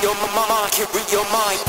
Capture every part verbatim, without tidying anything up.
your mind, carry your mind.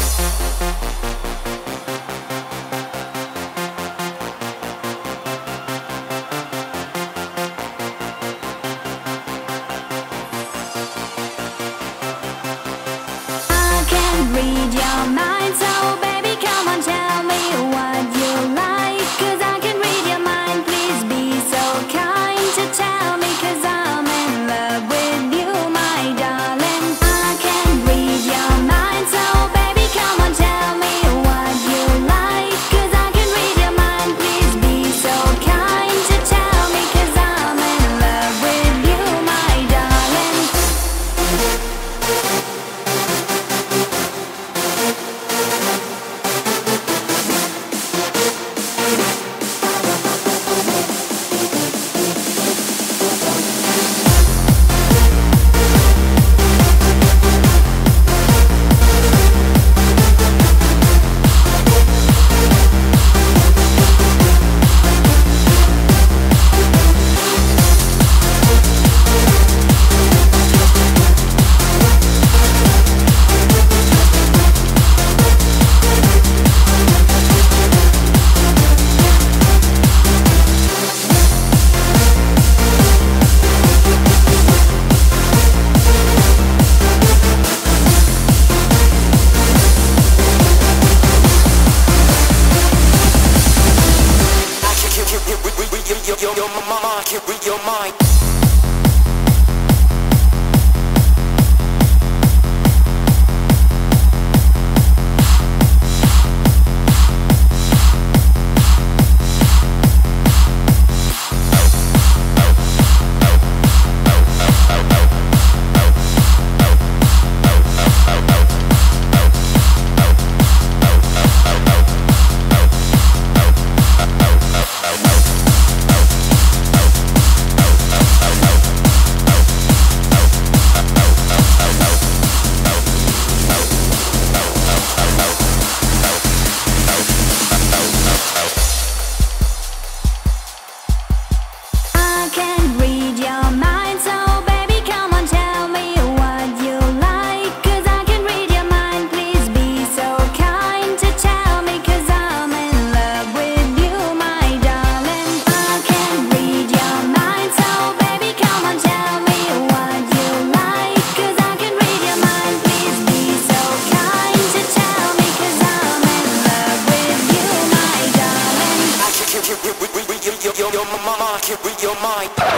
Your mind, carry your mind. Your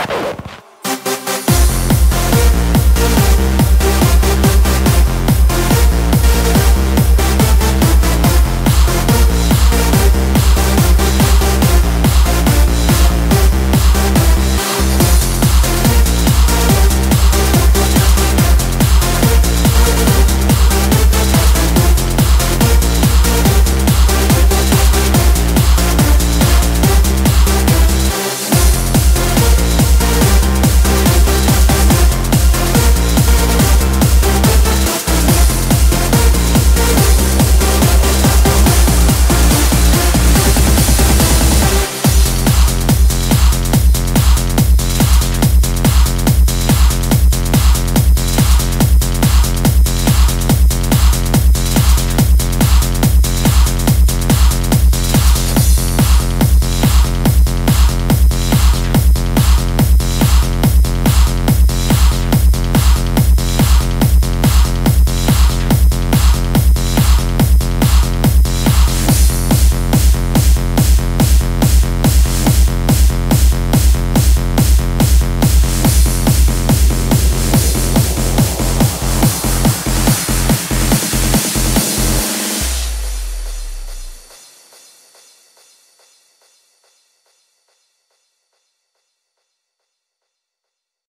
mind.